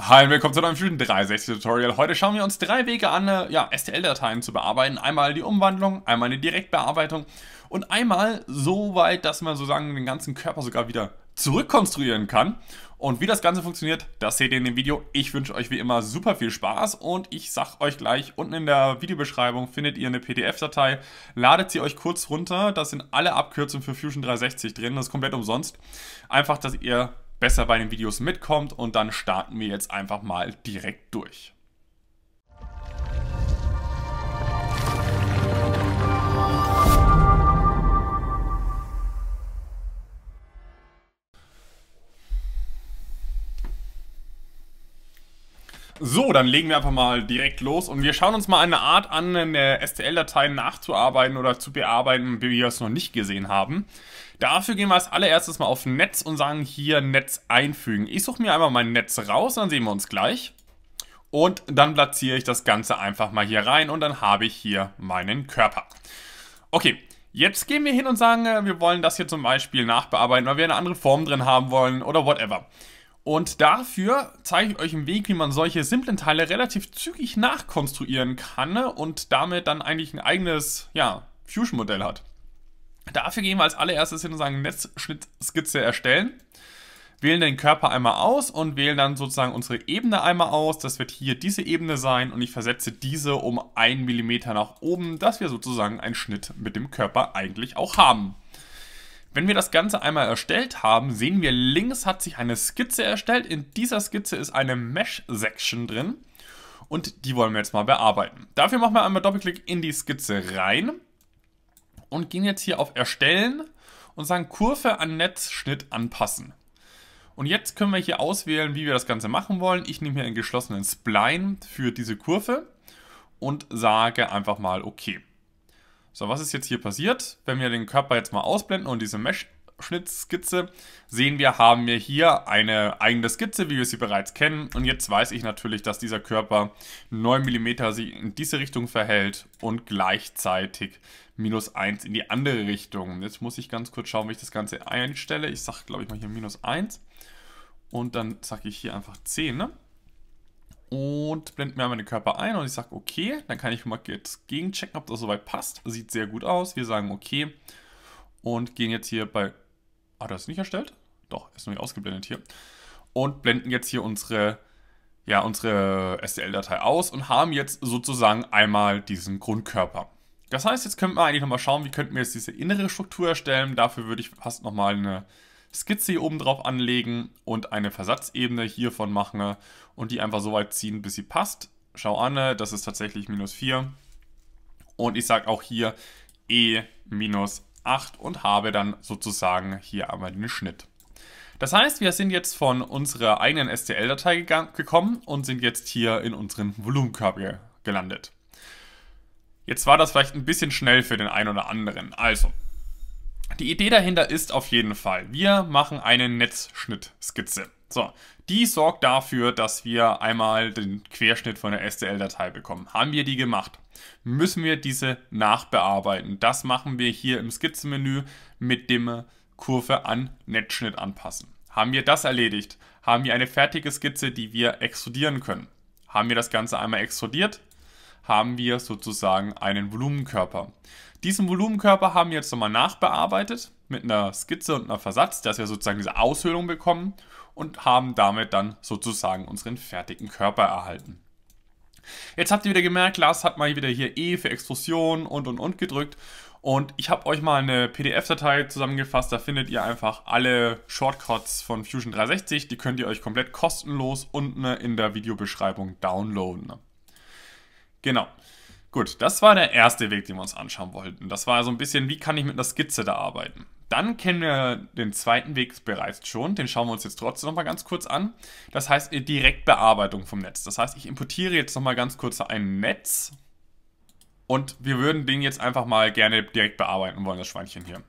Hi und willkommen zu einem Fusion 360 Tutorial. Heute schauen wir uns drei Wege an, ja, STL-Dateien zu bearbeiten. Einmal die Umwandlung, einmal eine Direktbearbeitung und einmal so weit, dass man sozusagen den ganzen Körper sogar wieder zurückkonstruieren kann. Und wie das Ganze funktioniert, das seht ihr in dem Video. Ich wünsche euch wie immer super viel Spaß und ich sag euch gleich, unten in der Videobeschreibung findet ihr eine PDF-Datei. Ladet sie euch kurz runter, da sind alle Abkürzungen für Fusion 360 drin, das ist komplett umsonst. Einfach, dass ihr besser bei den Videos mitkommt, und dann starten wir jetzt einfach mal direkt durch. So, dann legen wir einfach mal direkt los und wir schauen uns mal eine Art an, eine STL-Datei nachzuarbeiten oder zu bearbeiten, wie wir es noch nicht gesehen haben. Dafür gehen wir als allererstes mal auf Netz und sagen hier Netz einfügen. Ich suche mir einmal mein Netz raus, dann sehen wir uns gleich. Und dann platziere ich das Ganze einfach mal hier rein und dann habe ich hier meinen Körper. Okay, jetzt gehen wir hin und sagen, wir wollen das hier zum Beispiel nachbearbeiten, weil wir eine andere Form drin haben wollen oder whatever. Und dafür zeige ich euch einen Weg, wie man solche simplen Teile relativ zügig nachkonstruieren kann und damit dann eigentlich ein eigenes, ja, Fusion-Modell hat. Dafür gehen wir als allererstes hin und sagen Netzschnittskizze erstellen, wählen den Körper einmal aus und wählen dann sozusagen unsere Ebene einmal aus. Das wird hier diese Ebene sein und ich versetze diese um 1 mm nach oben, dass wir sozusagen einen Schnitt mit dem Körper eigentlich auch haben. Wenn wir das Ganze einmal erstellt haben, sehen wir, links hat sich eine Skizze erstellt. In dieser Skizze ist eine Mesh-Section drin und die wollen wir jetzt mal bearbeiten. Dafür machen wir einmal Doppelklick in die Skizze rein und gehen jetzt hier auf Erstellen und sagen Kurve an Netzschnitt anpassen. Und jetzt können wir hier auswählen, wie wir das Ganze machen wollen. Ich nehme hier einen geschlossenen Spline für diese Kurve und sage einfach mal OK. So, was ist jetzt hier passiert? Wenn wir den Körper jetzt mal ausblenden und diese Mesh-Schnittskizze sehen wir, haben wir hier eine eigene Skizze, wie wir sie bereits kennen. Und jetzt weiß ich natürlich, dass dieser Körper 9 mm sich in diese Richtung verhält und gleichzeitig -1 in die andere Richtung. Jetzt muss ich ganz kurz schauen, wie ich das Ganze einstelle. Ich sage, glaube ich, mal hier -1 und dann sage ich hier einfach 10, ne? Und blende mir einmal den Körper ein und ich sage okay, dann kann ich mal jetzt gegenchecken, ob das soweit passt. Sieht sehr gut aus. Wir sagen okay und gehen jetzt hier bei... Ah, das ist nicht erstellt? Doch, ist noch nicht ausgeblendet hier. Und blenden jetzt hier unsere STL-Datei aus und haben jetzt sozusagen einmal diesen Grundkörper. Das heißt, jetzt könnten wir eigentlich nochmal schauen, wie könnten wir jetzt diese innere Struktur erstellen. Dafür würde ich fast nochmal eine Skizze hier oben drauf anlegen und eine Versatzebene hiervon machen und die einfach so weit ziehen, bis sie passt. Schau an, das ist tatsächlich -4 und ich sage auch hier E -8 und habe dann sozusagen hier einmal den Schnitt. Das heißt, wir sind jetzt von unserer eigenen STL-Datei gekommen und sind jetzt hier in unseren Volumenkörper gelandet. Jetzt war das vielleicht ein bisschen schnell für den einen oder anderen. Also, die Idee dahinter ist auf jeden Fall, wir machen eine Netzschnittskizze. So, die sorgt dafür, dass wir einmal den Querschnitt von der STL-Datei bekommen. Haben wir die gemacht, müssen wir diese nachbearbeiten. Das machen wir hier im Skizzenmenü mit dem Kurve an Netzschnitt anpassen. Haben wir das erledigt, haben wir eine fertige Skizze, die wir extrudieren können. Haben wir das Ganze einmal extrudiert, haben wir sozusagen einen Volumenkörper. Diesen Volumenkörper haben wir jetzt nochmal nachbearbeitet mit einer Skizze und einer Versatz, dass wir sozusagen diese Aushöhlung bekommen und haben damit dann sozusagen unseren fertigen Körper erhalten. Jetzt habt ihr wieder gemerkt, Lars hat mal wieder hier E für Extrusion und gedrückt. Und ich habe euch mal eine PDF-Datei zusammengefasst, da findet ihr einfach alle Shortcuts von Fusion 360. Die könnt ihr euch komplett kostenlos unten in der Videobeschreibung downloaden. Genau. Gut, das war der erste Weg, den wir uns anschauen wollten. Das war so ein bisschen, wie kann ich mit einer Skizze da arbeiten. Dann kennen wir den zweiten Weg bereits schon, den schauen wir uns jetzt trotzdem nochmal ganz kurz an. Das heißt, Direktbearbeitung vom Netz. Das heißt, ich importiere jetzt nochmal ganz kurz ein Netz und wir würden den jetzt einfach mal gerne direkt bearbeiten wollen, das Schweinchen hier.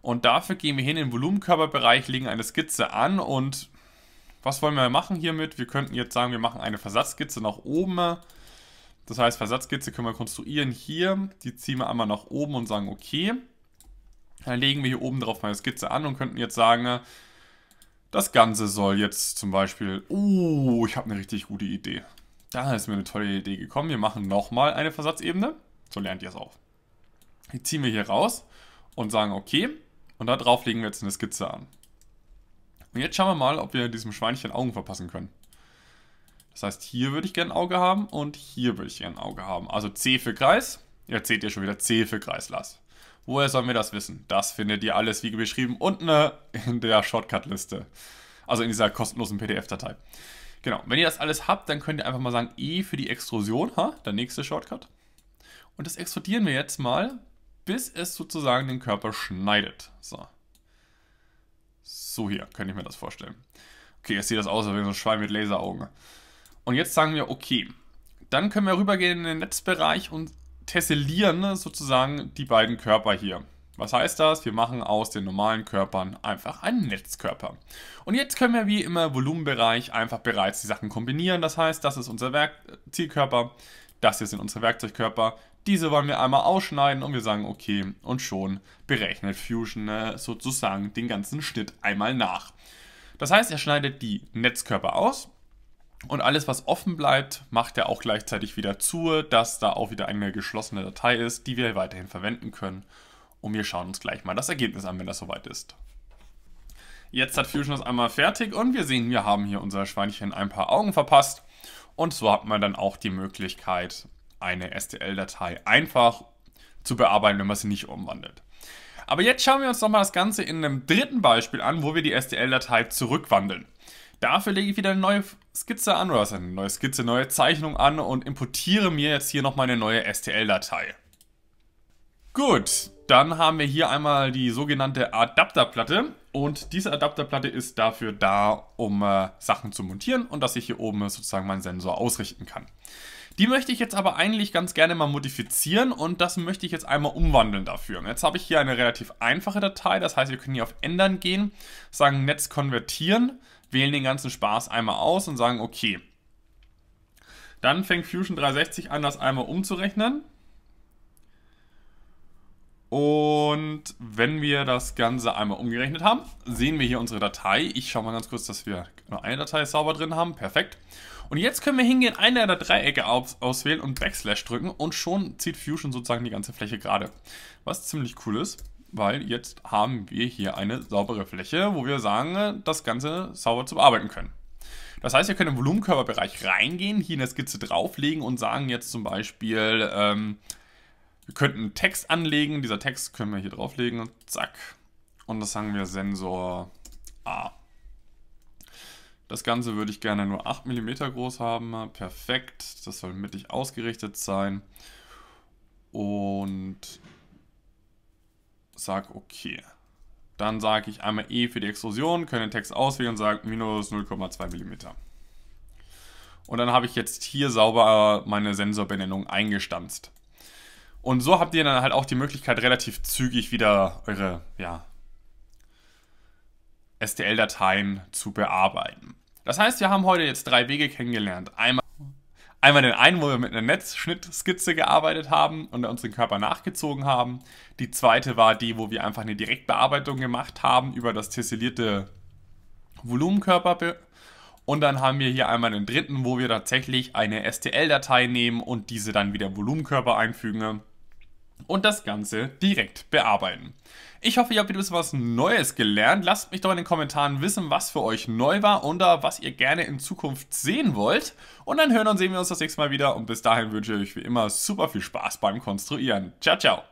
Und dafür gehen wir hin in den Volumenkörperbereich, legen eine Skizze an und was wollen wir machen hiermit? Wir könnten jetzt sagen, wir machen eine Versatzskizze nach oben. Das heißt, Versatzskizze können wir konstruieren hier, die ziehen wir einmal nach oben und sagen okay. Dann legen wir hier oben drauf meine Skizze an und könnten jetzt sagen, Das Ganze soll jetzt zum Beispiel... Oh, ich habe eine richtig gute Idee. Da ist mir eine tolle Idee gekommen. Wir machen nochmal eine Versatzebene. So lernt ihr es auch. Die ziehen wir hier raus und sagen okay. Und da drauf legen wir jetzt eine Skizze an. Und jetzt schauen wir mal, ob wir diesem Schweinchen Augen verpassen können. Das heißt, hier würde ich gerne ein Auge haben und hier würde ich gerne ein Auge haben. Also C für Kreis. Jetzt seht ihr schon wieder C für Kreislass. Woher sollen wir das wissen? Das findet ihr alles wie beschrieben unten in der Shortcut-Liste. Also in dieser kostenlosen PDF-Datei. Genau, wenn ihr das alles habt, dann könnt ihr einfach mal sagen E für die Extrusion, der nächste Shortcut. Und das extrudieren wir jetzt mal, bis es sozusagen den Körper schneidet. So hier, könnte ich mir das vorstellen. Okay, jetzt sieht das aus, als wäre so ein Schwein mit Laseraugen. Und jetzt sagen wir okay. Dann können wir rübergehen in den Netzbereich und tessellieren sozusagen die beiden Körper hier. Was heißt das? Wir machen aus den normalen Körpern einfach einen Netzkörper. Und jetzt können wir wie immer im Volumenbereich einfach bereits die Sachen kombinieren. Das heißt, das ist unser Zielkörper, das hier sind unsere Werkzeugkörper. Diese wollen wir einmal ausschneiden und wir sagen okay. Und schon berechnet Fusion sozusagen den ganzen Schnitt einmal nach. Das heißt, er schneidet die Netzkörper aus. Und alles, was offen bleibt, macht er auch gleichzeitig wieder zu, dass da auch wieder eine geschlossene Datei ist, die wir weiterhin verwenden können. Und wir schauen uns gleich mal das Ergebnis an, wenn das soweit ist. Jetzt hat Fusion das einmal fertig und wir sehen, wir haben hier unser Schweinchen ein paar Augen verpasst. Und so hat man dann auch die Möglichkeit, eine STL-Datei einfach zu bearbeiten, wenn man sie nicht umwandelt. Aber jetzt schauen wir uns nochmal das Ganze in einem dritten Beispiel an, wo wir die STL-Datei zurückwandeln. Dafür lege ich wieder eine neue Skizze an, oder was ist eine neue Skizze, neue Zeichnung an und importiere mir jetzt hier nochmal eine neue STL-Datei. Gut, dann haben wir hier einmal die sogenannte Adapterplatte und diese Adapterplatte ist dafür da, um Sachen zu montieren und dass ich hier oben sozusagen meinen Sensor ausrichten kann. Die möchte ich jetzt aber eigentlich ganz gerne mal modifizieren und das möchte ich jetzt einmal umwandeln dafür. Jetzt habe ich hier eine relativ einfache Datei, das heißt, wir können hier auf Ändern gehen, sagen Netz konvertieren, wählen den ganzen Spaß einmal aus und sagen okay. Dann fängt Fusion 360 an, das einmal umzurechnen. Und wenn wir das Ganze einmal umgerechnet haben, sehen wir hier unsere Datei. Ich schaue mal ganz kurz, dass wir nur eine Datei sauber drin haben. Perfekt. Und jetzt können wir hingehen, eine der Dreiecke auswählen und Backslash drücken und schon zieht Fusion sozusagen die ganze Fläche gerade. Was ziemlich cool ist, weil jetzt haben wir hier eine saubere Fläche, wo wir sagen, das Ganze sauber zu bearbeiten können. Das heißt, wir können im Volumenkörperbereich reingehen, hier in der Skizze drauflegen und sagen jetzt zum Beispiel, wir könnten einen Text anlegen. Dieser Text können wir hier drauflegen und zack. Und das sagen wir Sensor A. Das Ganze würde ich gerne nur 8 mm groß haben. Perfekt. Das soll mittig ausgerichtet sein. Und sag okay. Dann sage ich einmal E für die Extrusion, können den Text auswählen und sagen minus 0,2 mm. Und dann habe ich jetzt hier sauber meine Sensorbenennung eingestanzt. Und so habt ihr dann halt auch die Möglichkeit, relativ zügig wieder eure STL-Dateien zu bearbeiten. Das heißt, wir haben heute jetzt drei Wege kennengelernt. Einmal den einen, wo wir mit einer Netzschnittskizze gearbeitet haben und unseren Körper nachgezogen haben. Die zweite war die, wo wir einfach eine Direktbearbeitung gemacht haben über das tessellierte Volumenkörper. Und dann haben wir hier einmal den dritten, wo wir tatsächlich eine STL-Datei nehmen und diese dann wieder im Volumenkörper einfügen und das Ganze direkt bearbeiten. Ich hoffe, ihr habt ein bisschen was Neues gelernt. Lasst mich doch in den Kommentaren wissen, was für euch neu war oder was ihr gerne in Zukunft sehen wollt. Und dann hören und sehen wir uns das nächste Mal wieder. Und bis dahin wünsche ich euch wie immer super viel Spaß beim Konstruieren. Ciao, ciao!